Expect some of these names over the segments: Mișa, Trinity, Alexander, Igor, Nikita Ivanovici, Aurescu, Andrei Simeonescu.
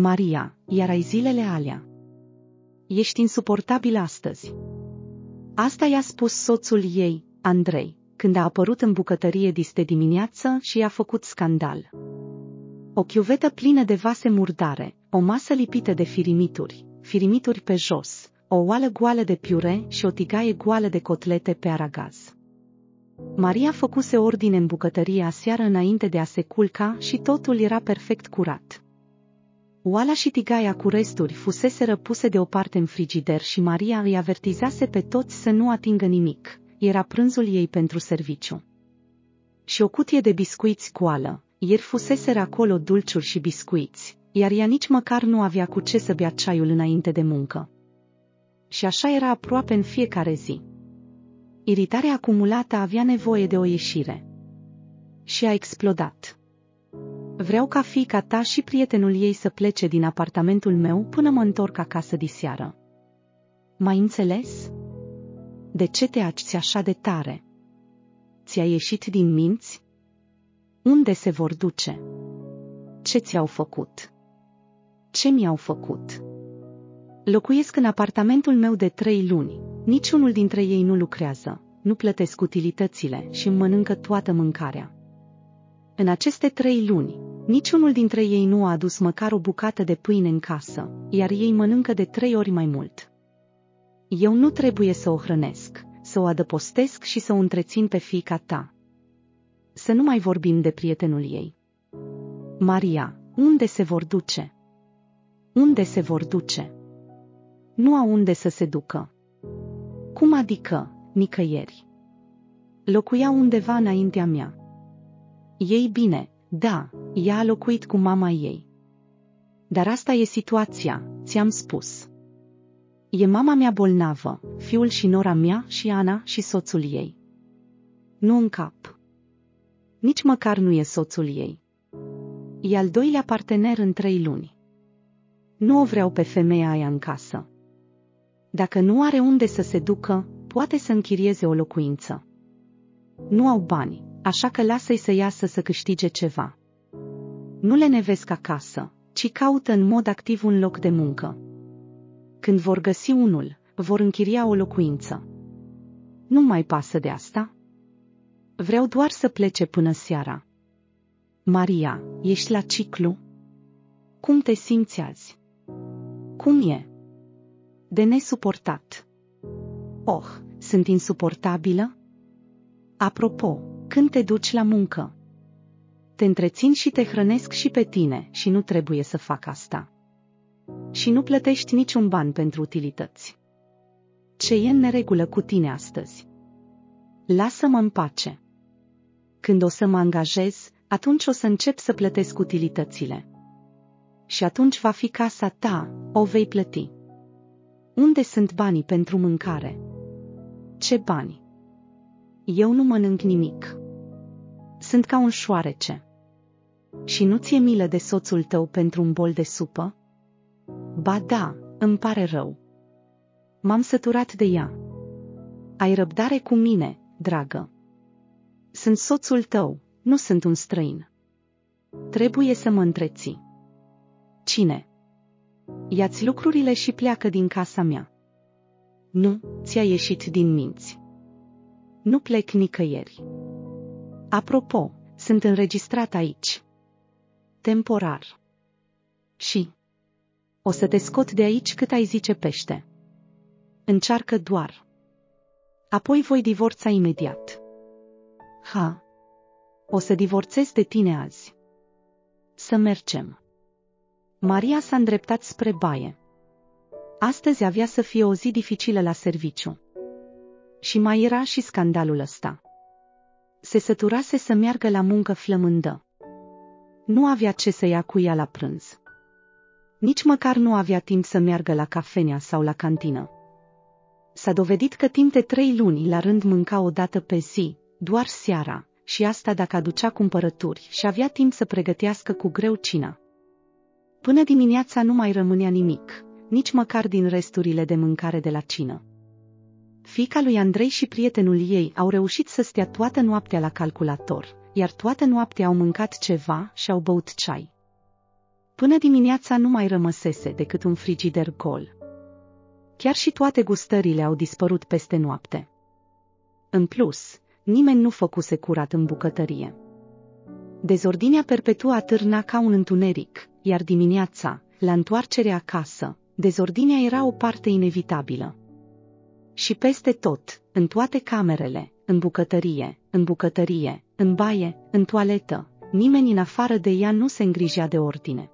Maria, iar ai zilele alea. Ești insuportabil astăzi. Asta i-a spus soțul ei, Andrei, când a apărut în bucătărie diste dimineață și i-a făcut scandal. O chiuvetă plină de vase murdare, o masă lipită de firimituri, firimituri pe jos, o oală goală de piure și o tigaie goală de cotlete pe aragaz. Maria făcuse ordine în bucătărie aseară înainte de a se culca și totul era perfect curat. Oala și tigaia cu resturi fuseseră puse deoparte în frigider și Maria îi avertizase pe toți să nu atingă nimic, era prânzul ei pentru serviciu. Și o cutie de biscuiți cu ală, ieri fuseseră acolo dulciuri și biscuiți, iar ea nici măcar nu avea cu ce să bea ceaiul înainte de muncă. Și așa era aproape în fiecare zi. Iritarea acumulată avea nevoie de o ieșire. Și a explodat. Vreau ca fiica ta și prietenul ei să plece din apartamentul meu până mă întorc acasă diseară. M-ai înțeles? De ce te agiți așa de tare? Ți-a ieșit din minți? Unde se vor duce? Ce ți-au făcut? Ce mi-au făcut? Locuiesc în apartamentul meu de 3 luni. Niciunul dintre ei nu lucrează, nu plătesc utilitățile și mănâncă toată mâncarea. În aceste 3 luni, niciunul dintre ei nu a adus măcar o bucată de pâine în casă, iar ei mănâncă de 3 ori mai mult. Eu nu trebuie să o hrănesc, să o adăpostesc și să o întrețin pe fiica ta. Să nu mai vorbim de prietenul ei. Maria, unde se vor duce? Unde se vor duce? Nu au unde să se ducă. Cum adică, nicăieri? Locuia undeva înaintea mea. Ei bine, da, ea a locuit cu mama ei. Dar asta e situația, ți-am spus. E mama mea bolnavă, fiul și nora mea și Ana și soțul ei. Nu în cap. Nici măcar nu e soțul ei. E al doilea partener în 3 luni. Nu o vreau pe femeia aia în casă. Dacă nu are unde să se ducă, poate să închirieze o locuință. Nu au bani, așa că lasă-i să iasă să câștige ceva. Nu le nevesc acasă, ci caută în mod activ un loc de muncă. Când vor găsi unul, vor închiria o locuință. Nu mai pasă de asta? Vreau doar să plece până seara. Maria, ești la ciclu? Cum te simți azi? Cum e? De nesuportat. Oh, sunt insuportabilă? Apropo, când te duci la muncă? Te întrețin și te hrănesc și pe tine și nu trebuie să fac asta. Și nu plătești niciun ban pentru utilități. Ce e în neregulă cu tine astăzi? Lasă-mă în pace. Când o să mă angajez, atunci o să încep să plătesc utilitățile. Și atunci va fi casa ta, o vei plăti. Unde sunt banii pentru mâncare? Ce bani? Eu nu mănânc nimic. Sunt ca un șoarece. Și nu ți-e milă de soțul tău pentru un bol de supă? Ba da, îmi pare rău. M-am săturat de ea. Ai răbdare cu mine, dragă. Sunt soțul tău, nu sunt un străin. Trebuie să mă întreții. Cine? Ia-ți lucrurile și pleacă din casa mea. Nu, ți-a ieșit din minți. Nu plec nicăieri. Apropo, sunt înregistrat aici. Temporar. Și o să te scot de aici cât ai zice pește. Încearcă doar. Apoi voi divorța imediat. Ha! O să divorțez de tine azi. Să mergem. Maria s-a îndreptat spre baie. Astăzi avea să fie o zi dificilă la serviciu. Și mai era și scandalul ăsta. Se săturase să meargă la muncă flămândă. Nu avea ce să ia cu ea la prânz. Nici măcar nu avea timp să meargă la cafenea sau la cantină. S-a dovedit că timp de 3 luni la rând mânca o dată pe zi, doar seara, și asta dacă aducea cumpărături și avea timp să pregătească cu greu cina. Până dimineața nu mai rămânea nimic, nici măcar din resturile de mâncare de la cină. Fiica lui Andrei și prietenul ei au reușit să stea toată noaptea la calculator, iar toată noaptea au mâncat ceva și au băut ceai. Până dimineața nu mai rămăsese decât un frigider gol. Chiar și toate gustările au dispărut peste noapte. În plus, nimeni nu făcuse curat în bucătărie. Dezordinea perpetua atârna ca un întuneric, iar dimineața, la întoarcerea acasă, dezordinea era o parte inevitabilă. Și peste tot, în toate camerele, în bucătărie, în baie, în toaletă, nimeni în afară de ea nu se îngrijea de ordine.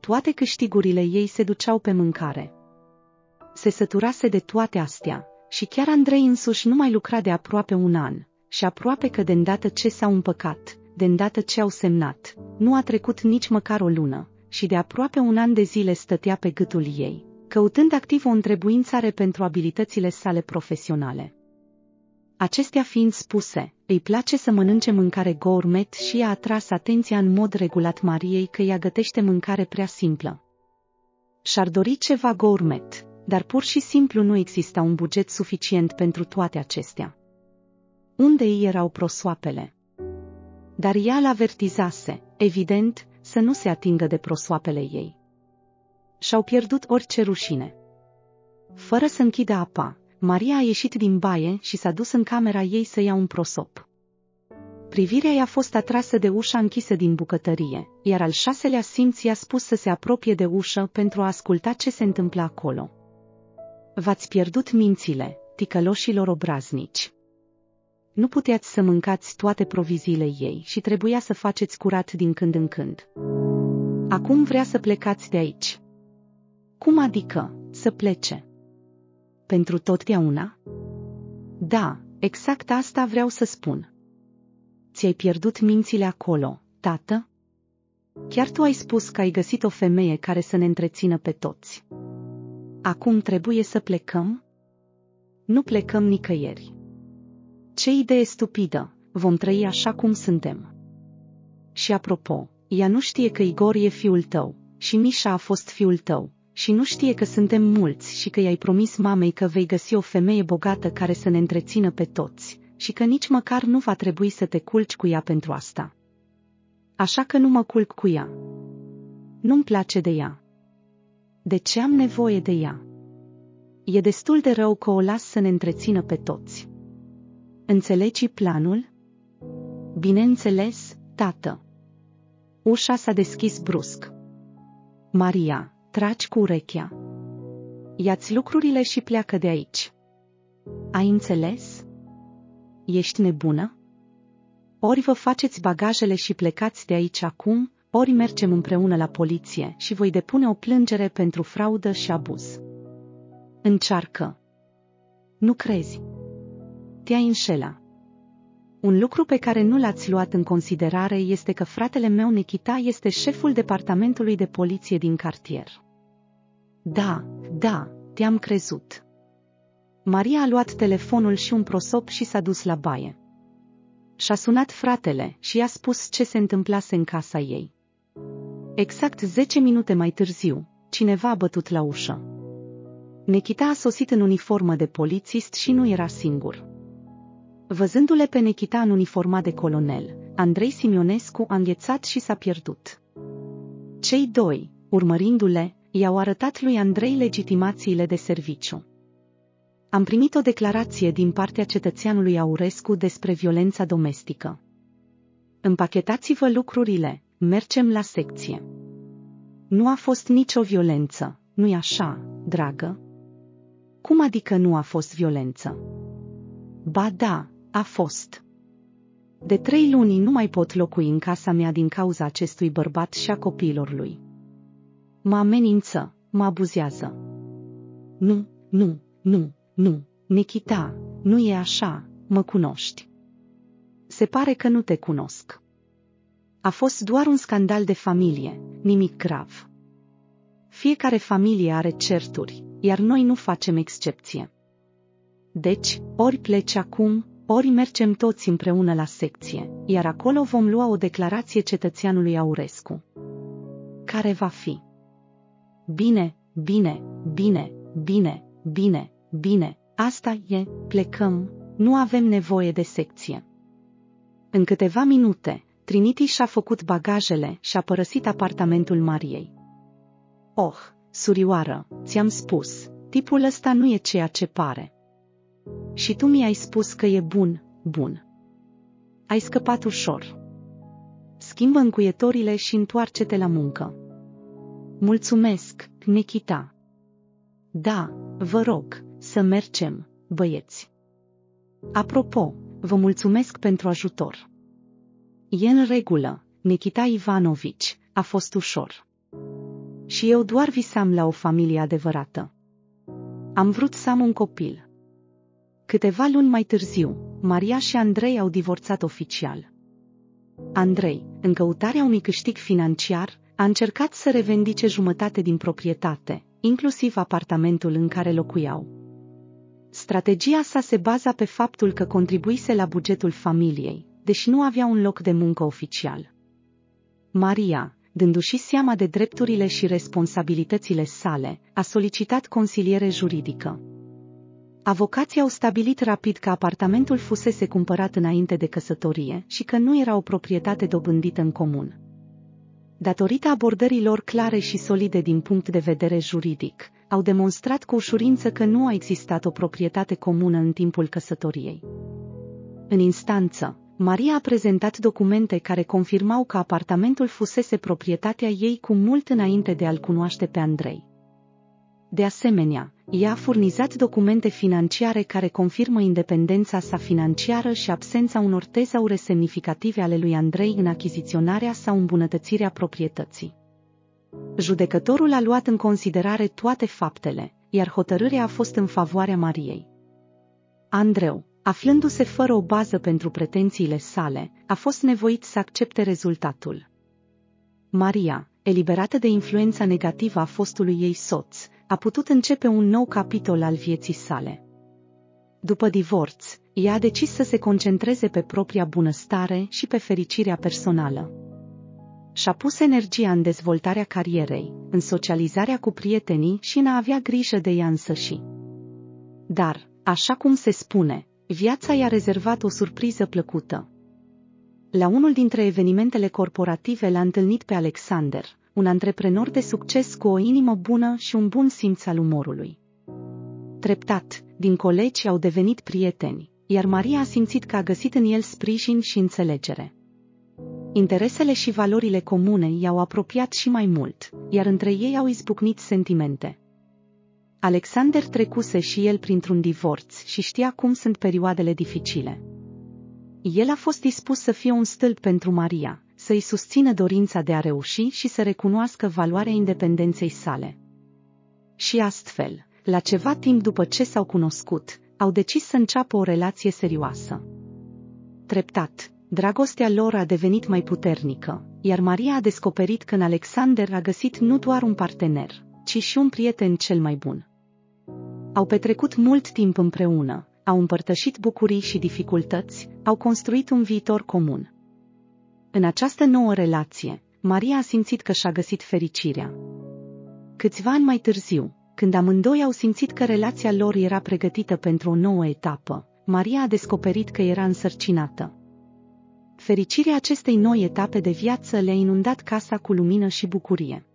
Toate câștigurile ei se duceau pe mâncare. Se săturase de toate astea și chiar Andrei însuși nu mai lucra de aproape un an și aproape că de îndată ce s-au împăcat, de îndată ce au semnat, nu a trecut nici măcar o lună și de aproape un an de zile stătea pe gâtul ei, căutând activ o întrebuințare pentru abilitățile sale profesionale. Acestea fiind spuse, îi place să mănânce mâncare gourmet și i-a atras atenția în mod regulat Mariei că ea gătește mâncare prea simplă. Și-ar dori ceva gourmet, dar pur și simplu nu exista un buget suficient pentru toate acestea. Unde îi erau prosoapele? Dar ea l-avertizase, evident, să nu se atingă de prosoapele ei. Și-au pierdut orice rușine. Fără să închidă apa, Maria a ieșit din baie și s-a dus în camera ei să ia un prosop. Privirea i-a fost atrasă de ușa închisă din bucătărie, iar al șaselea simț i-a spus să se apropie de ușă pentru a asculta ce se întâmplă acolo. V-ați pierdut mințile, ticăloșilor obraznici. Nu puteați să mâncați toate proviziile ei și trebuia să faceți curat din când în când. Acum vrea să plecați de aici. Cum adică, să plece? Pentru totdeauna? Da, exact asta vreau să spun. Ți-ai pierdut mințile acolo, tată? Chiar tu ai spus că ai găsit o femeie care să ne întrețină pe toți. Acum trebuie să plecăm? Nu plecăm nicăieri. Ce idee stupidă, vom trăi așa cum suntem. Și apropo, ea nu știe că Igor e fiul tău și Mișa a fost fiul tău. Și nu știe că suntem mulți și că i-ai promis mamei că vei găsi o femeie bogată care să ne întrețină pe toți și că nici măcar nu va trebui să te culci cu ea pentru asta. Așa că nu mă culc cu ea. Nu-mi place de ea. De ce am nevoie de ea? E destul de rău că o las să ne întrețină pe toți. Înțelegi planul? Bineînțeles, tată. Ușa s-a deschis brusc. Maria, tragi cu urechea. Ia-ți lucrurile și pleacă de aici. Ai înțeles? Ești nebună? Ori vă faceți bagajele și plecați de aici acum, ori mergem împreună la poliție și voi depune o plângere pentru fraudă și abuz. Încearcă. Nu crezi. Te-ai înșelat. Un lucru pe care nu l-ați luat în considerare este că fratele meu Nikita este șeful departamentului de poliție din cartier. Da, te-am crezut. Maria a luat telefonul și un prosop și s-a dus la baie. Și-a sunat fratele și i-a spus ce se întâmplase în casa ei. Exact 10 minute mai târziu, cineva a bătut la ușă. Nikita a sosit în uniformă de polițist și nu era singur. Văzându-le pe Nikita în uniforma de colonel, Andrei Simeonescu a înghețat și s-a pierdut. Cei doi, urmărindu-le, i-au arătat lui Andrei legitimațiile de serviciu. Am primit o declarație din partea cetățeanului Aurescu despre violența domestică. Împachetați-vă lucrurile, mergem la secție. Nu a fost nicio violență, nu-i așa, dragă? Cum adică nu a fost violență? Ba da, a fost. De 3 luni nu mai pot locui în casa mea din cauza acestui bărbat și a copiilor lui. Mă amenință, mă abuzează. Nu, Nikita, nu e așa, mă cunoști. Se pare că nu te cunosc. A fost doar un scandal de familie, nimic grav. Fiecare familie are certuri, iar noi nu facem excepție. Deci, ori pleci acum, ori mergem toți împreună la secție, iar acolo vom lua o declarație cetățeanului Aurescu. Care va fi? Bine, asta e, plecăm, nu avem nevoie de secție. În câteva minute, Trinity și-a făcut bagajele și-a părăsit apartamentul Mariei. Oh, surioară, ți-am spus, tipul ăsta nu e ceea ce pare. Și tu mi-ai spus că e bun, bun. Ai scăpat ușor. Schimbă încuietorile și întoarce-te la muncă. Mulțumesc, Nikita. Da, vă rog, să mergem, băieți. Apropo, vă mulțumesc pentru ajutor. E în regulă, Nikita Ivanovici, a fost ușor. Și eu doar visam la o familie adevărată. Am vrut să am un copil. Câteva luni mai târziu, Maria și Andrei au divorțat oficial. Andrei, în căutarea unui câștig financiar, a încercat să revendice jumătate din proprietate, inclusiv apartamentul în care locuiau. Strategia sa se baza pe faptul că contribuise la bugetul familiei, deși nu avea un loc de muncă oficial. Maria, dându-și seama de drepturile și responsabilitățile sale, a solicitat consiliere juridică. Avocații au stabilit rapid că apartamentul fusese cumpărat înainte de căsătorie și că nu era o proprietate dobândită în comun. Datorită abordărilor clare și solide din punct de vedere juridic, au demonstrat cu ușurință că nu a existat o proprietate comună în timpul căsătoriei. În instanță, Maria a prezentat documente care confirmau că apartamentul fusese proprietatea ei cu mult înainte de a-l cunoaște pe Andrei. De asemenea, ea a furnizat documente financiare care confirmă independența sa financiară și absența unor tezaure semnificative ale lui Andrei în achiziționarea sau îmbunătățirea proprietății. Judecătorul a luat în considerare toate faptele, iar hotărârea a fost în favoarea Mariei. Andreu, aflându-se fără o bază pentru pretențiile sale, a fost nevoit să accepte rezultatul. Maria, eliberată de influența negativă a fostului ei soț, a putut începe un nou capitol al vieții sale. După divorț, ea a decis să se concentreze pe propria bunăstare și pe fericirea personală. Și-a pus energia în dezvoltarea carierei, în socializarea cu prietenii și în a avea grijă de ea însăși. Dar, așa cum se spune, viața i-a rezervat o surpriză plăcută. La unul dintre evenimentele corporative l-a întâlnit pe Alexander, un antreprenor de succes cu o inimă bună și un bun simț al umorului. Treptat, din colegi au devenit prieteni, iar Maria a simțit că a găsit în el sprijin și înțelegere. Interesele și valorile comune i-au apropiat și mai mult, iar între ei au izbucnit sentimente. Alexander trecuse și el printr-un divorț și știa cum sunt perioadele dificile. El a fost dispus să fie un stâlp pentru Maria, să-i susțină dorința de a reuși și să recunoască valoarea independenței sale. Și astfel, la ceva timp după ce s-au cunoscut, au decis să înceapă o relație serioasă. Treptat, dragostea lor a devenit mai puternică, iar Maria a descoperit că în Alexander a găsit nu doar un partener, ci și un prieten cel mai bun. Au petrecut mult timp împreună, au împărtășit bucurii și dificultăți, au construit un viitor comun. În această nouă relație, Maria a simțit că și-a găsit fericirea. Câțiva ani mai târziu, când amândoi au simțit că relația lor era pregătită pentru o nouă etapă, Maria a descoperit că era însărcinată. Fericirea acestei noi etape de viață le-a inundat casa cu lumină și bucurie.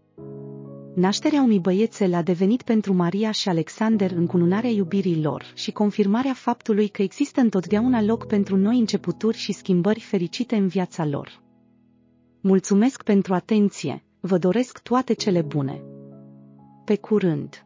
Nașterea unui băiețel a devenit pentru Maria și Alexander încununarea iubirii lor și confirmarea faptului că există întotdeauna loc pentru noi începuturi și schimbări fericite în viața lor. Mulțumesc pentru atenție, vă doresc toate cele bune. Pe curând!